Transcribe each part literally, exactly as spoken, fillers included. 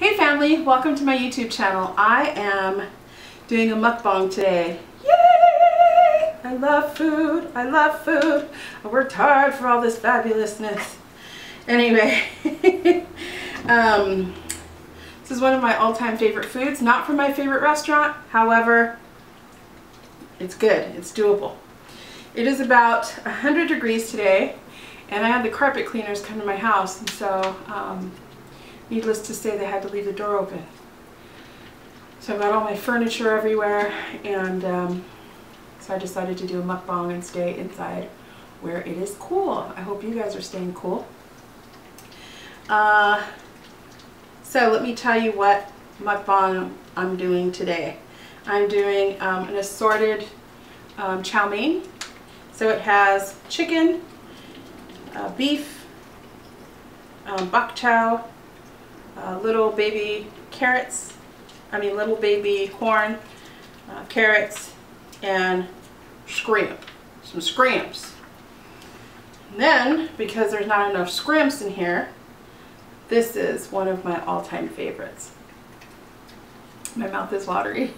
Hey family, welcome to my YouTube channel. I am doing a mukbang today. Yay! I love food, I love food. I worked hard for all this fabulousness. Anyway, um, this is one of my all-time favorite foods, not from my favorite restaurant, however, it's good, it's doable. It is about one hundred degrees today, and I had the carpet cleaners come to my house, and so um, needless to say, they had to leave the door open. So I've got all my furniture everywhere, and um, so I decided to do a mukbang and stay inside where it is cool. I hope you guys are staying cool. Uh, so let me tell you what mukbang I'm doing today. I'm doing um, an assorted um, chow mein. So it has chicken, uh, beef, um, bok chow, uh, little baby carrots, I mean little baby corn, uh, carrots, and scrimp, some scrimps. And then, because there's not enough scrimps in here, this is one of my all-time favorites. My mouth is watery.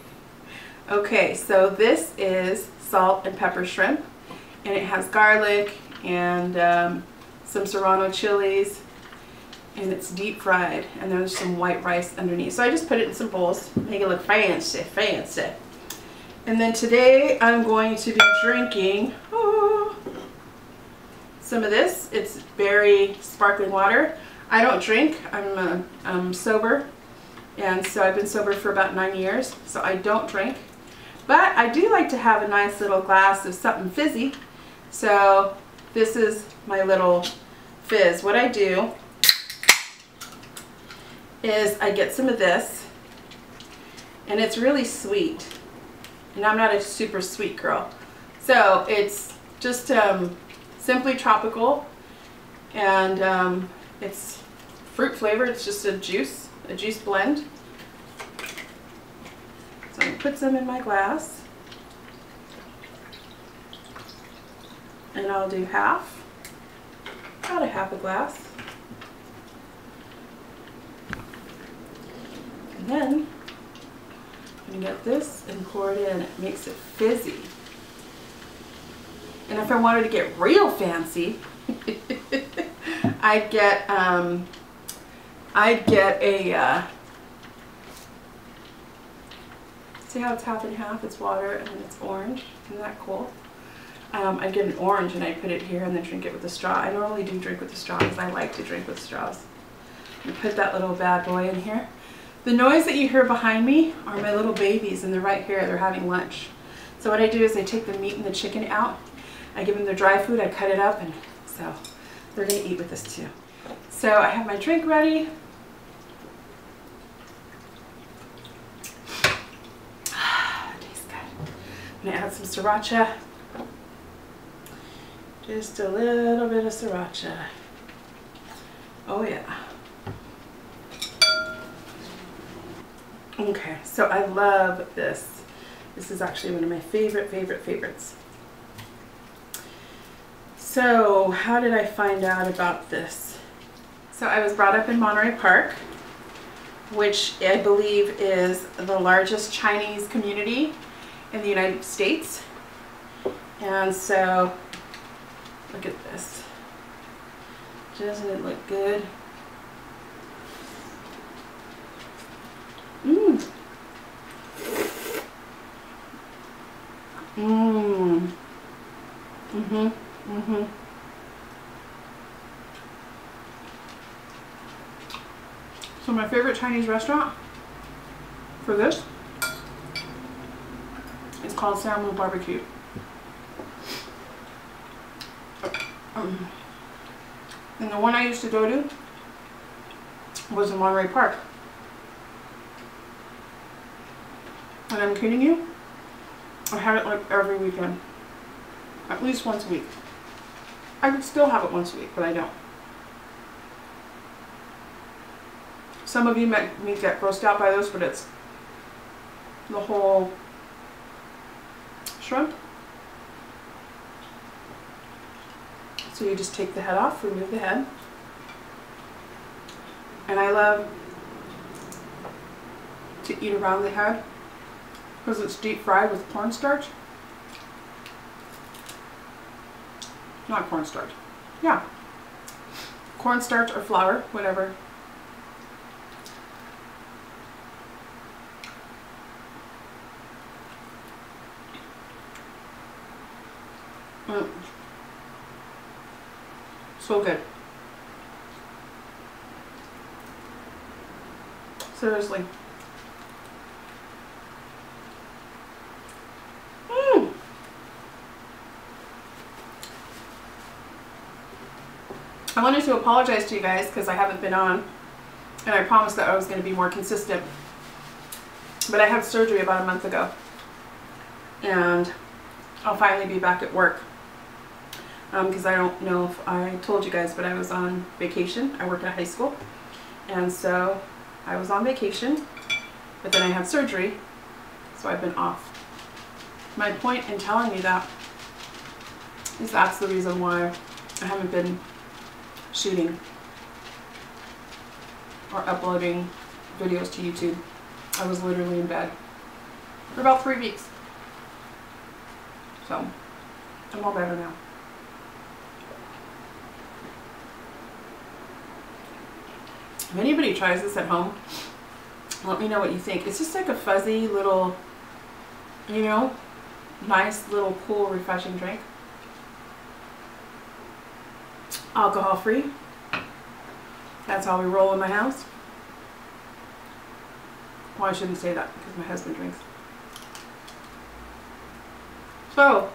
Okay, so this is salt and pepper shrimp. And it has garlic and um, some serrano chilies, and it's deep fried, and there's some white rice underneath. So I just put it in some bowls, make it look fancy, fancy. And then today I'm going to be drinking oh, some of this. It's berry sparkling water. I don't drink, I'm, uh, I'm sober, and so I've been sober for about nine years, so I don't drink. But I do like to have a nice little glass of something fizzy. So this is my little fizz. What I do is I get some of this, and it's really sweet, and I'm not a super sweet girl. So it's just um, simply tropical, and um, it's fruit flavored. It's just a juice, a juice blend. So I'm going to put some in my glass, and I'll do half, about a half a glass, and then I'm going to get this and pour it in. It makes it fizzy, and if I wanted to get real fancy, I'd get, um, I'd get a, uh, see how it's half and half? It's water and then it's orange. Isn't that cool? Um, I'd get an orange and I'd put it here and then drink it with a straw. I normally do drink with a straw because I like to drink with straws. And put that little bad boy in here. The noise that you hear behind me are my little babies, and they're right here. They're having lunch. So what I do is I take the meat and the chicken out. I give them their dry food. I cut it up, and so they're going to eat with this too. So I have my drink ready. I'm going to add some sriracha, just a little bit of sriracha, oh yeah. Okay, so I love this. This is actually one of my favorite, favorite, favorites. So how did I find out about this? So I was brought up in Monterey Park, which I believe is the largest Chinese community in the United States. And so, look at this. Doesn't it look good? Mmm. Mmm. Mm-hmm. Mm-hmm. So my favorite Chinese restaurant for this, it's called Samuel Barbecue. Um, and the one I used to go to was in Monterey Park. And I'm kidding you, I had it like every weekend, at least once a week. I could still have it once a week, but I don't. Some of you might get grossed out by this, but it's the whole shrimp. So you just take the head off, remove the head. And I love to eat around the head because it's deep fried with cornstarch. Not cornstarch. Yeah. Cornstarch or flour, whatever. Mm. So good. Seriously. Mm. I wanted to apologize to you guys because I haven't been on, and I promised that I was going to be more consistent, but I had surgery about a month ago and I'll finally be back at work. Because um, I don't know if I told you guys, but I was on vacation. I work at a high school, and so I was on vacation, but then I had surgery, so I've been off. My point in telling you that is that's the reason why I haven't been shooting or uploading videos to YouTube. I was literally in bed for about three weeks, so I'm all better now. If anybody tries this at home, let me know what you think. It's just like a fuzzy little, you know, nice little cool refreshing drink. Alcohol free. That's how we roll in my house. Well, I shouldn't say that because my husband drinks. So,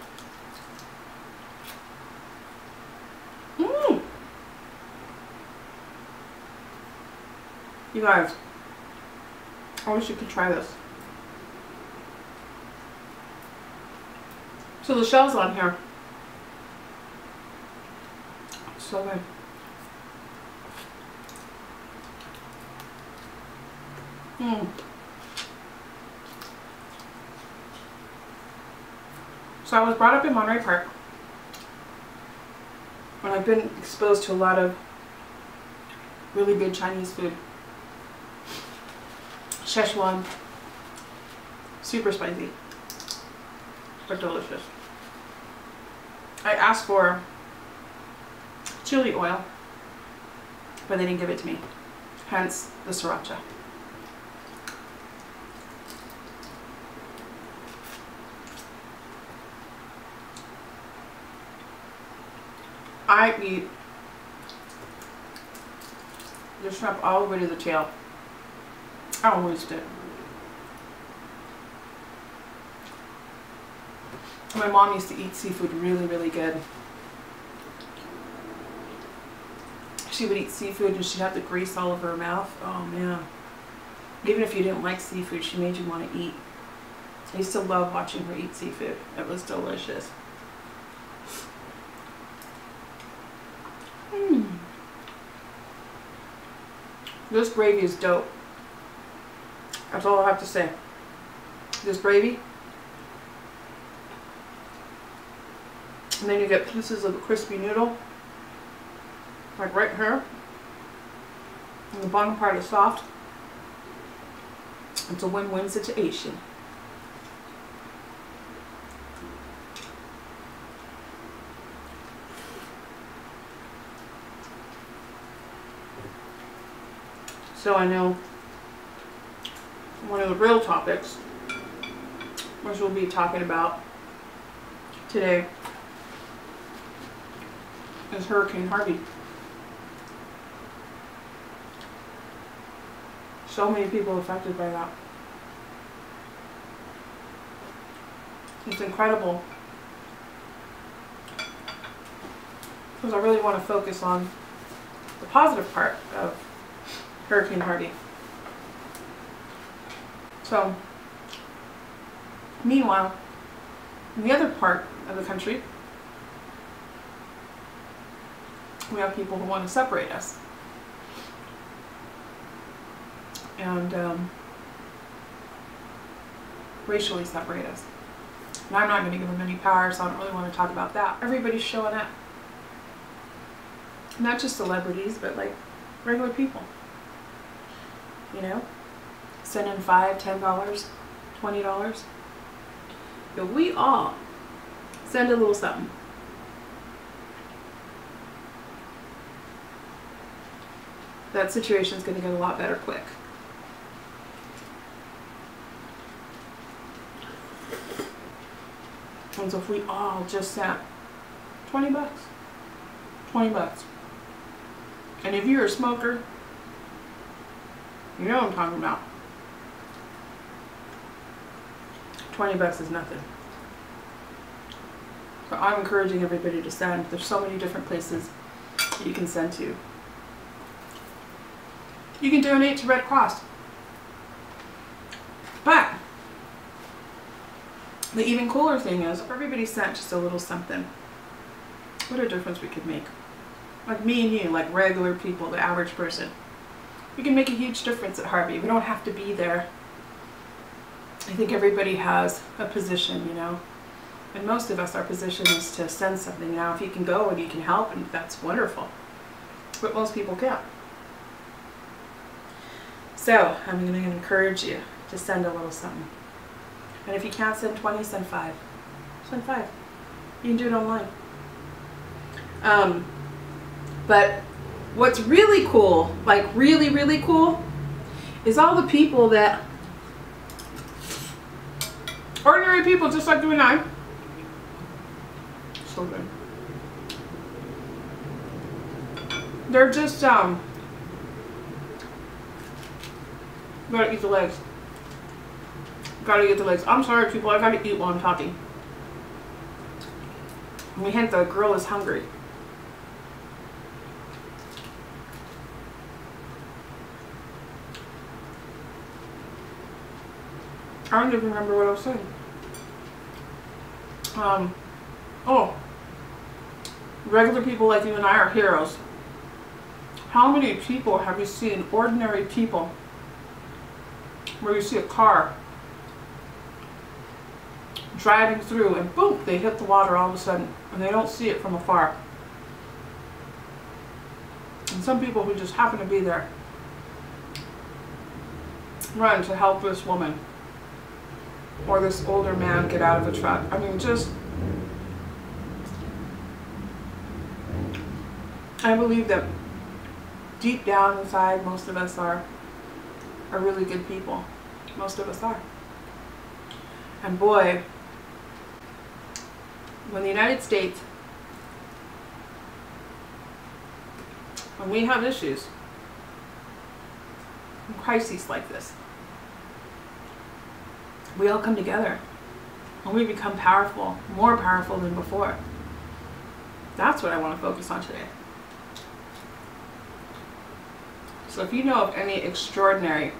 you guys, I wish you could try this. So the shell's on here. It's so good. Mmm. So I was brought up in Monterey Park, and I've been exposed to a lot of really good Chinese food. Sichuan, super spicy, but delicious. I asked for chili oil, but they didn't give it to me, hence the sriracha. I eat the shrimp all the way to the tail. I always did. My mom used to eat seafood really, really good. She would eat seafood and she'd have the grease all over her mouth. Oh man. Even if you didn't like seafood, she made you want to eat. I used to love watching her eat seafood. It was delicious. Mm. This gravy is dope. That's all I have to say. This gravy. And then you get pieces of a crispy noodle. Like right here. And the bottom part is soft. It's a win-win situation. So I know one of the real topics, which we'll be talking about today, is Hurricane Harvey. So many people affected by that. It's incredible. Because I really want to focus on the positive part of Hurricane Harvey. So, meanwhile, in the other part of the country, we have people who want to separate us. And um, racially separate us. And I'm not going to give them any power, so I don't really want to talk about that. Everybody's showing up. Not just celebrities, but like regular people. You know? send in five, ten dollars, twenty dollars. But we all send a little something. That situation's going to get a lot better quick. And so if we all just sent twenty bucks, twenty bucks. And if you're a smoker, you know what I'm talking about. twenty bucks is nothing. So I'm encouraging everybody to send. There's so many different places that you can send to. You can donate to Red Cross. But the even cooler thing is everybody sent just a little something. What a difference we could make. Like me and you, like regular people, the average person. We can make a huge difference at Harvey. We don't have to be there. I think everybody has a position, you know. And most of us, our position is to send something. Now, if you can go and you can help, and that's wonderful. But most people can't. So, I'm going to encourage you to send a little something. And if you can't send twenty, send five. Send five. You can do it online. Um, but what's really cool, like really, really cool, is all the people that, ordinary people just like you and I. So good. They're just, um, gotta eat the legs. Gotta eat the legs. I'm sorry, people. I gotta eat while I'm talking. We hint the girl is hungry. I don't even remember what I was saying. Um, oh. Regular people like you and I are heroes. How many people have you seen, ordinary people, where you see a car driving through and boom, they hit the water all of a sudden and they don't see it from afar. And some people who just happen to be there run to help this woman or this older man get out of the truck. I mean, just, I believe that deep down inside most of us are are really good people. Most of us are. And boy, when the United States, when we have issues and crises like this, we all come together and we become powerful, more powerful than before. That's what I want to focus on today. So if you know of any extraordinary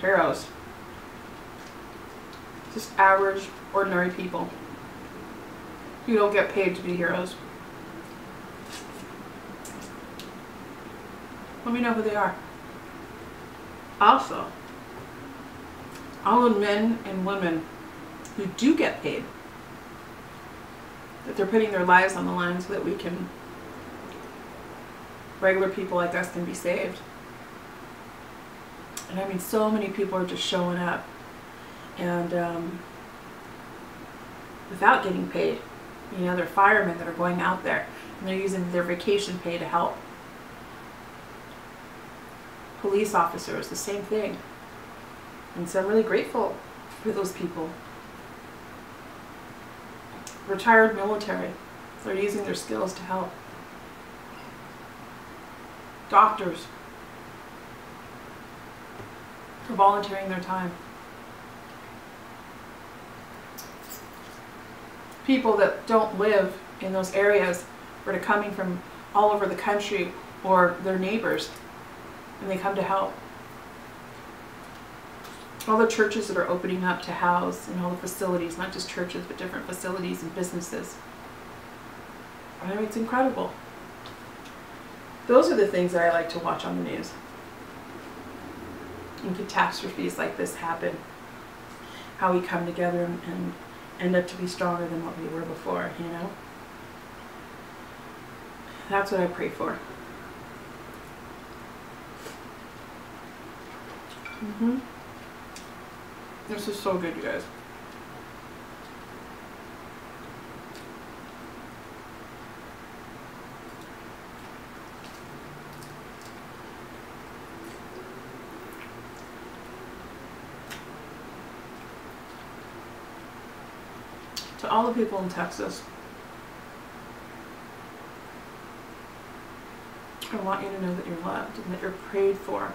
heroes, just average, ordinary people who don't get paid to be heroes, let me know who they are. Also, all the men and women who do get paid, that they're putting their lives on the line so that we can, regular people like us, can be saved. And I mean, so many people are just showing up and um, without getting paid. You know, they're firemen that are going out there and they're using their vacation pay to help. Police officers, the same thing. And so I'm really grateful for those people. Retired military, they're using their skills to help. Doctors for volunteering their time. People that don't live in those areas but are coming from all over the country or their neighbors and they come to help. All the churches that are opening up to house and all the facilities, not just churches but different facilities and businesses. I mean, it's incredible. Those are the things that I like to watch on the news. And catastrophes like this happen. How we come together and, and end up to be stronger than what we were before, you know? That's what I pray for. Mm-hmm. This is so good, you guys. To all the people in Texas, I want you to know that you're loved and that you're prayed for.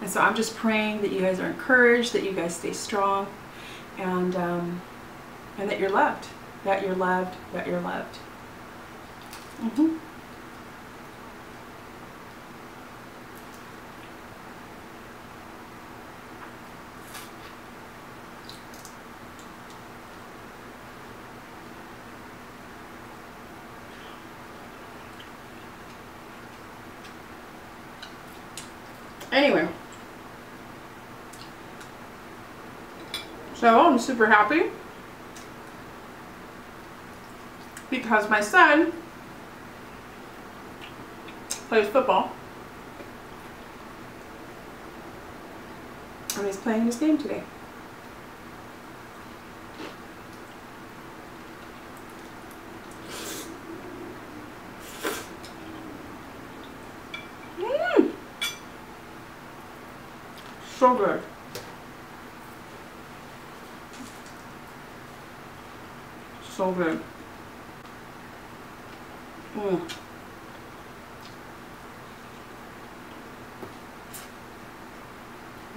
And so I'm just praying that you guys are encouraged, that you guys stay strong, and um, and that you're loved, that you're loved, that you're loved. Mm-hmm. Anyway, so I'm super happy because my son plays football and he's playing his game today. So good. So good. Mm.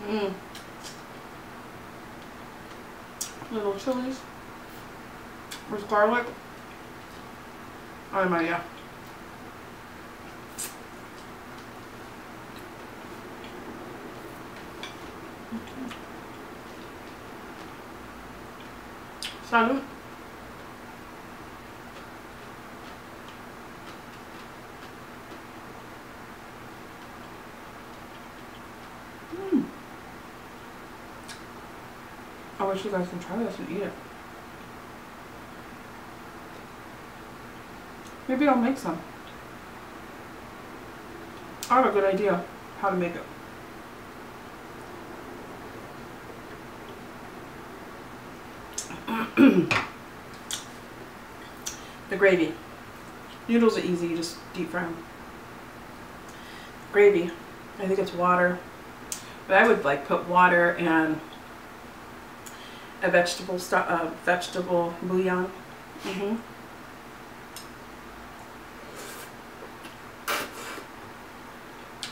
Mm. Little chilies with garlic. Oh my yeah. Salud. Mm. I wish you guys could try this and eat it. Maybe I'll make some. I have a good idea how to make it. The gravy. Noodles are easy, you just deep fry them. Gravy, I think it's water, but I would like put water and a vegetable st uh, vegetable bouillon. Mm-hmm.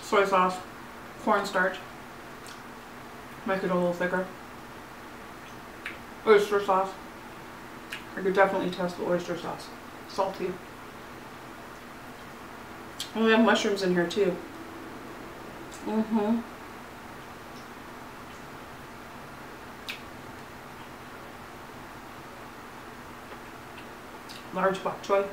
Soy sauce, cornstarch, make it a little thicker. Oyster sauce. I could definitely test the oyster sauce. Salty. And we have mushrooms in here too. Mm-hmm. Large bok choy.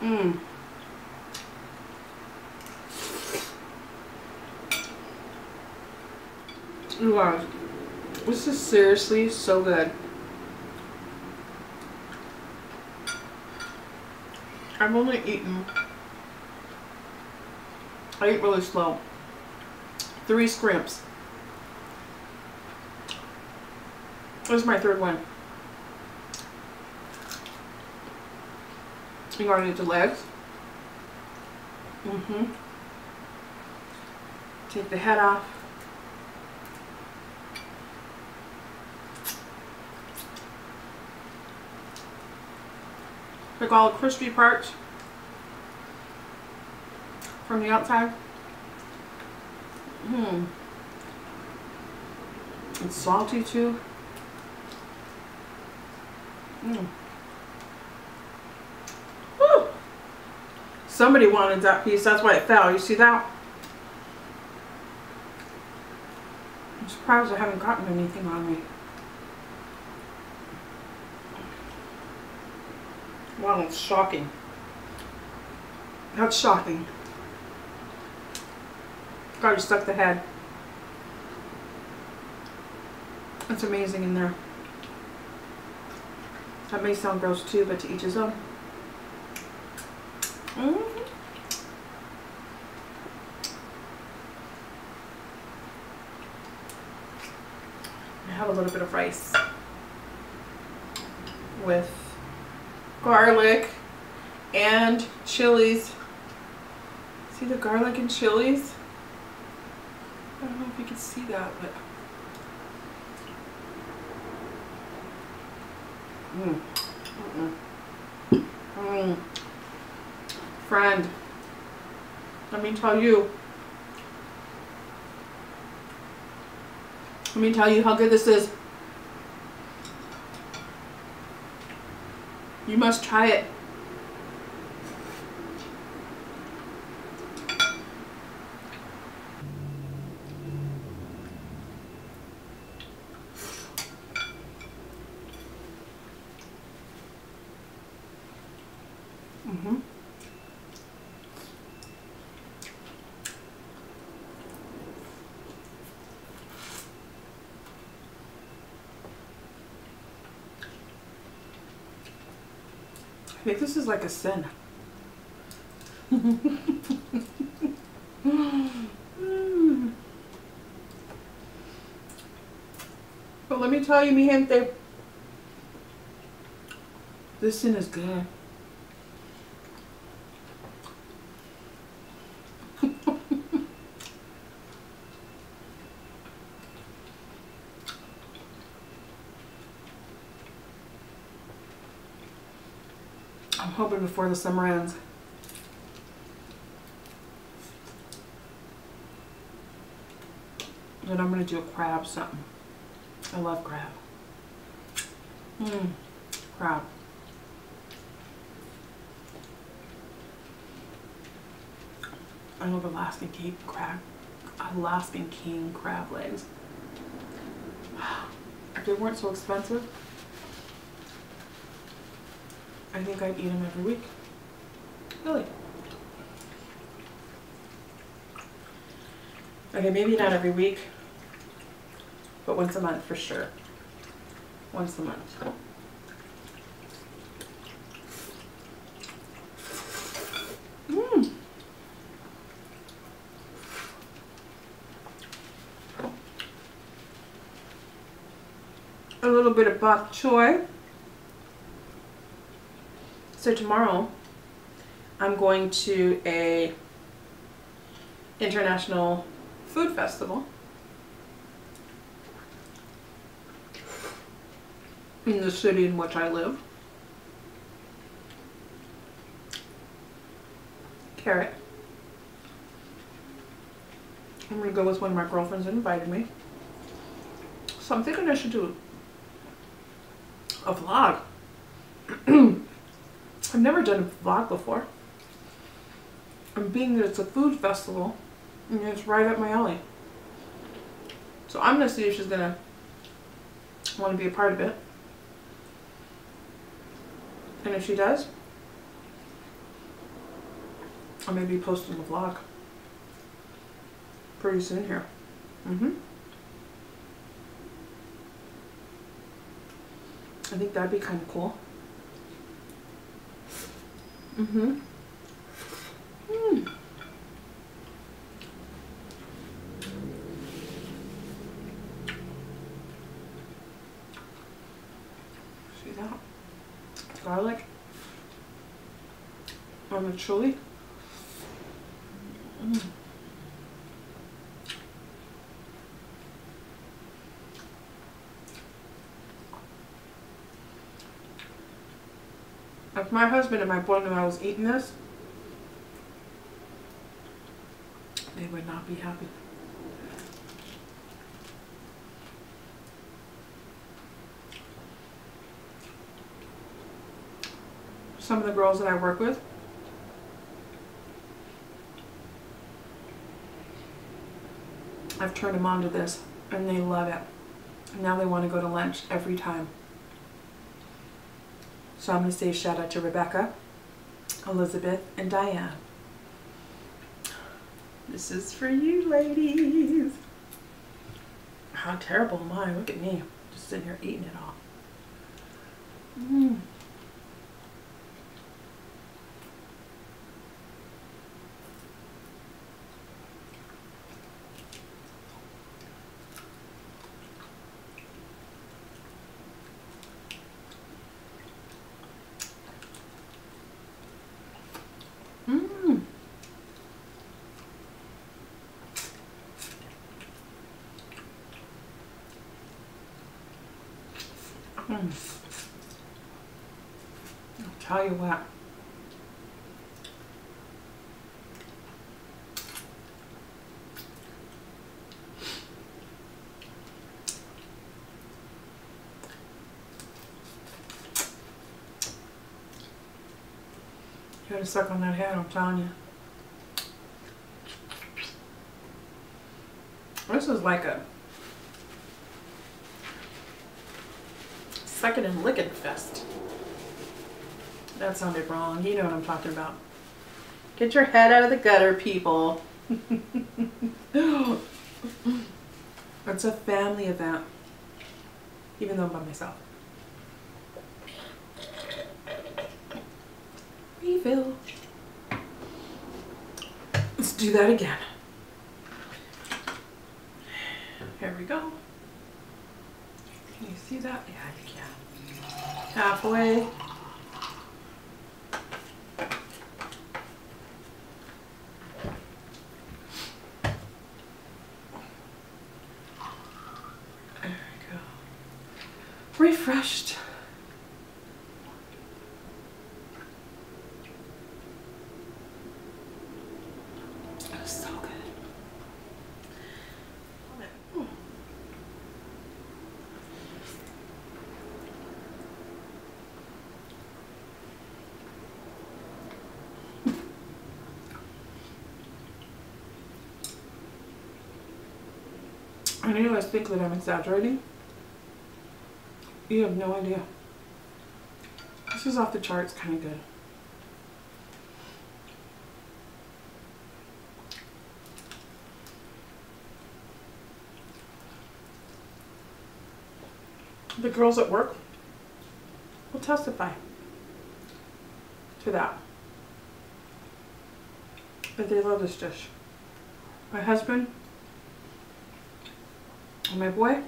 Mmm. You guys, this is seriously so good. I've only eaten, I eat really slow, three scrimps. This is my third one. You gotta eat the legs. Mm-hmm. Take the head off. Pick all the crispy parts from the outside. Hmm. It's salty too. Hmm. Somebody wanted that piece, that's why it fell. You see that? I'm surprised I haven't gotten anything on me. Wow, it's shocking. That's shocking. God, you stuck the head. That's amazing in there. That may sound gross too, but to each his own. Mm. I have a little bit of rice with garlic and chilies. See the garlic and chilies? I don't know if you can see that, but mm. Mm -mm. Mm. Friend, let me tell you. Let me tell you how good this is. You must try it. Mm-hmm. I think this is like a sin. mm. But let me tell you, mi gente, this sin is good. I'm hoping before the summer ends. Then I'm going to do a crab something. I love crab. Mmm, crab. I love Alaskan King crab. Alaskan King crab legs. If they weren't so expensive, I think I'd eat them every week. Really. Okay, maybe not every week, but once a month for sure. Once a month. Mmm. A little bit of bok choy. So tomorrow, I'm going to a international food festival in the city in which I live. Carrot. I'm gonna go with one of my girlfriends that invited me. So I'm thinking I should do a vlog. I've never done a vlog before, and being that it's a food festival, I mean, it's right up my alley. So I'm gonna see if she's gonna want to be a part of it, and if she does, I may be posting a vlog pretty soon here. Mm-hmm. I think that'd be kind of cool. Mm-hmm. Mm. See that? Garlic on the chili. Mm. If my husband and my boyfriend and I was eating this, they would not be happy. Some of the girls that I work with, I've turned them on to this and they love it. Now they want to go to lunch every time. So I'm going to say shout out to Rebecca, Elizabeth, and Diane. This is for you ladies. How terrible am I? Look at me. Just sitting here eating it all. Mm. Mm. I'll tell you what, you gotta suck on that head, I'm telling you. This is like a second and licking fest. That sounded wrong. You know what I'm talking about. Get your head out of the gutter, people. It's a family event, even though I'm by myself. Refill. Let's do that again. Here we go. Can you see that? Yeah, you can. Halfway. There we go. Refreshed. I know you guys think that I'm exaggerating. You have no idea. This is off the charts, kind of good. The girls at work will testify to that. But they love this dish. My husband and my boy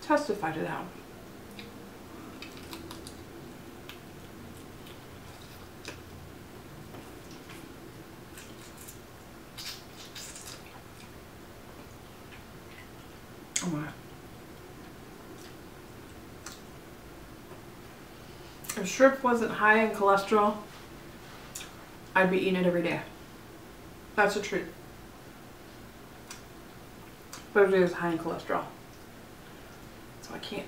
testify to that. Oh my. If shrimp wasn't high in cholesterol, I'd be eating it every day. That's the truth. But it is high in cholesterol, so I can't.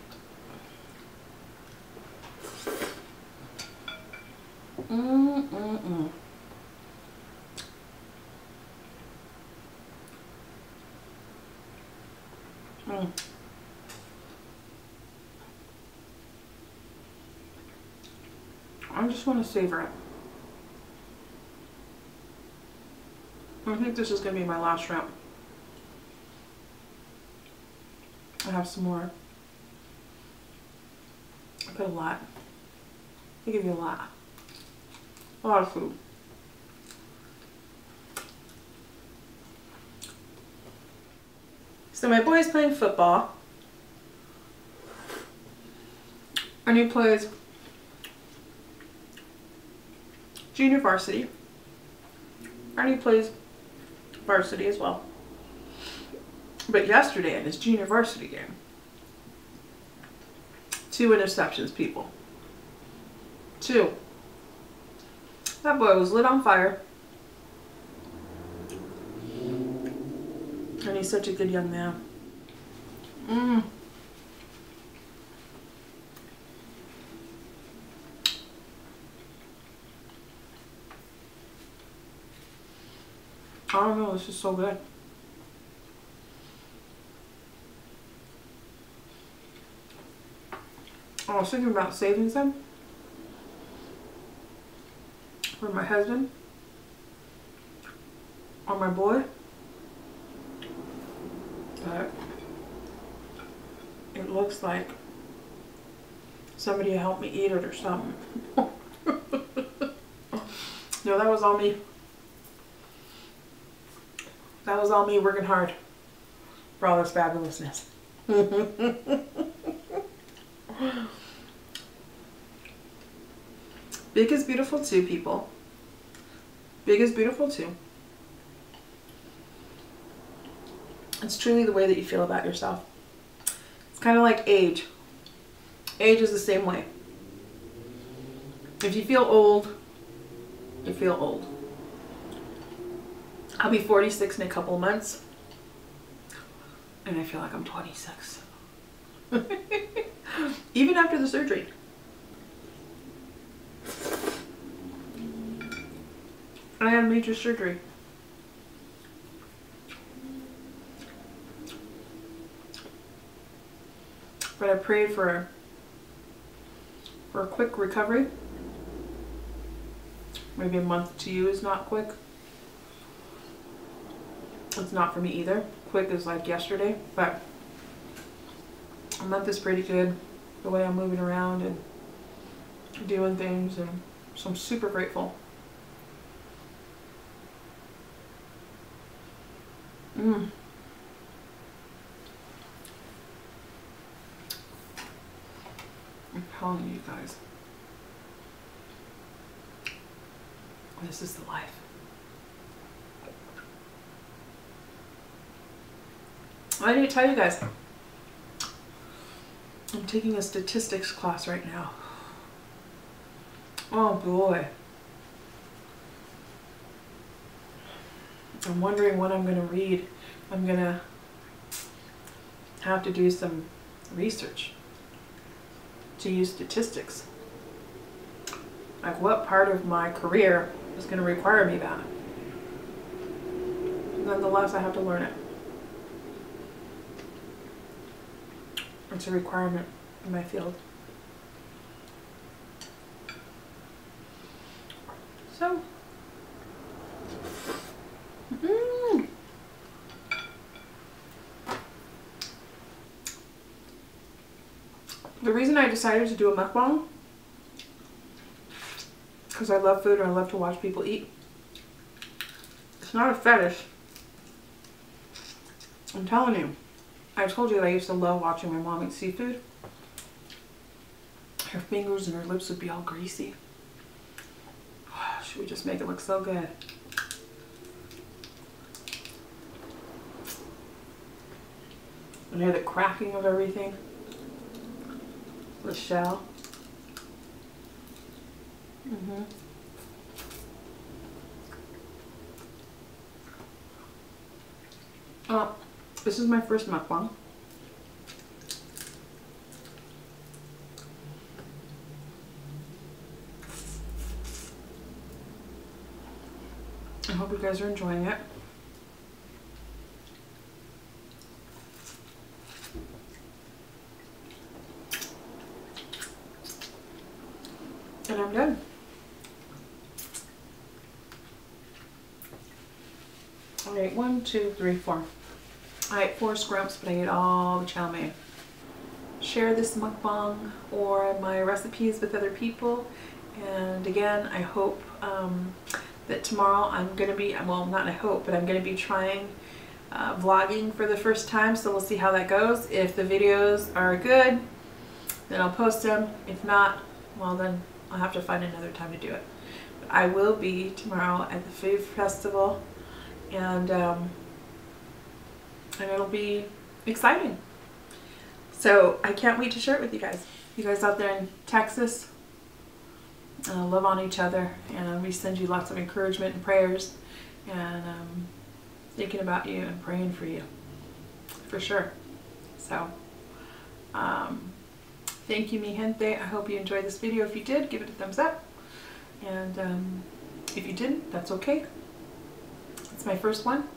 Mm mm mm. Mm. I just want to savor it. I think this is going to be my last shrimp. I have some more. I put a lot. They give you a lot. A lot of food. So my boy's playing football. And he plays junior varsity. And he plays varsity as well. But yesterday in his junior varsity game, two interceptions, people. Two. That boy was lit on fire. And he's such a good young man. Mmm. I don't know, this is so good. I was thinking about saving some for my husband or my boy, but it looks like somebody help me eat it or something. No, that was all me. That was all me working hard for all this fabulousness. Big is beautiful too, people. Big is beautiful too. It's truly the way that you feel about yourself. It's kind of like age. Age is the same way. If you feel old, you feel old. I'll be forty-six in a couple of months, and I feel like I'm twenty-six. Even after the surgery. I had major surgery. But I prayed for a, for a quick recovery. Maybe a month to you is not quick. It's not for me either. Quick is like yesterday, but a month is pretty good. The way I'm moving around and doing things, and so I'm super grateful. Mm. I'm telling you guys, this is the life. I didn't tell you guys, I'm taking a statistics class right now. Oh boy. I'm wondering what I'm going to read. I'm going to have to do some research to use statistics. Like, what part of my career is going to require me that? Nonetheless, I have to learn it. It's a requirement in my field. So. Mm. The reason I decided to do a mukbang, because I love food and I love to watch people eat. It's not a fetish. I'm telling you. I told you that I used to love watching my mom eat seafood. Her fingers and her lips would be all greasy. She would just make it look so good. And hear the cracking of everything. The shell. Mm-hmm. Oh, this is my first mukbang. I hope you guys are enjoying it. And I'm done. I ate one, two, three, four. I ate four scrumps, but I ate all the chow mein. Share this mukbang or my recipes with other people. And again, I hope um, that tomorrow I'm going to be, well, not I hope, but I'm going to be trying uh, vlogging for the first time. So we'll see how that goes. If the videos are good, then I'll post them. If not, well then, I'll have to find another time to do it. But I will be tomorrow at the food festival, and um, and it'll be exciting. So I can't wait to share it with you guys. You guys out there in Texas, uh, love on each other, and we send you lots of encouragement and prayers, and um, thinking about you and praying for you, for sure. So. Um, Thank you, mi gente. I hope you enjoyed this video. If you did, give it a thumbs up. And um, if you didn't, that's okay. It's my first one.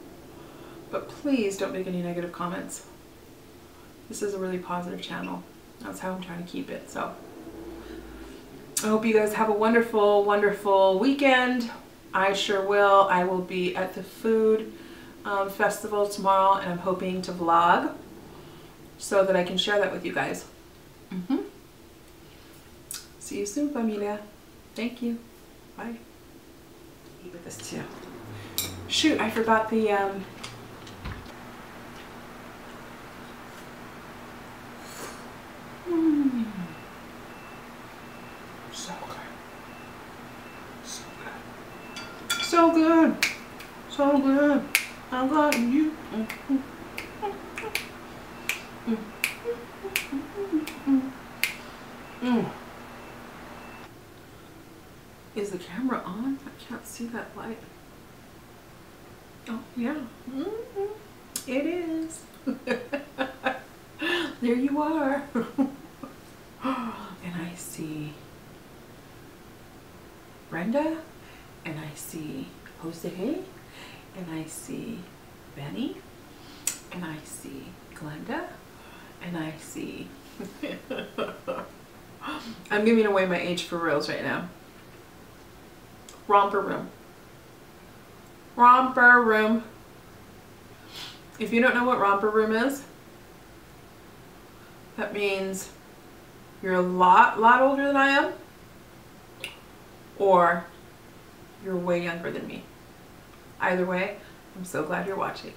But please don't make any negative comments. This is a really positive channel. That's how I'm trying to keep it. So I hope you guys have a wonderful, wonderful weekend. I sure will. I will be at the food um, festival tomorrow, and I'm hoping to vlog so that I can share that with you guys. Mm-hmm. See you soon, familia. Thank you. Bye. Eat with us too. Shoot, I forgot the um mm. So good. So good. So good. So good. I got you. Mm-hmm. Mm. Mm. Mm. Is the camera on? I can't see that light. Oh, yeah. Mm-hmm. It is. There you are. And I see Brenda, and I see Jose, and I see Benny, and I see Glenda, and I see... I'm giving away my age for reals right now. Romper room. Romper room. If you don't know what romper room is, that means you're a lot, lot older than I am, or you're way younger than me. Either way, I'm so glad you're watching.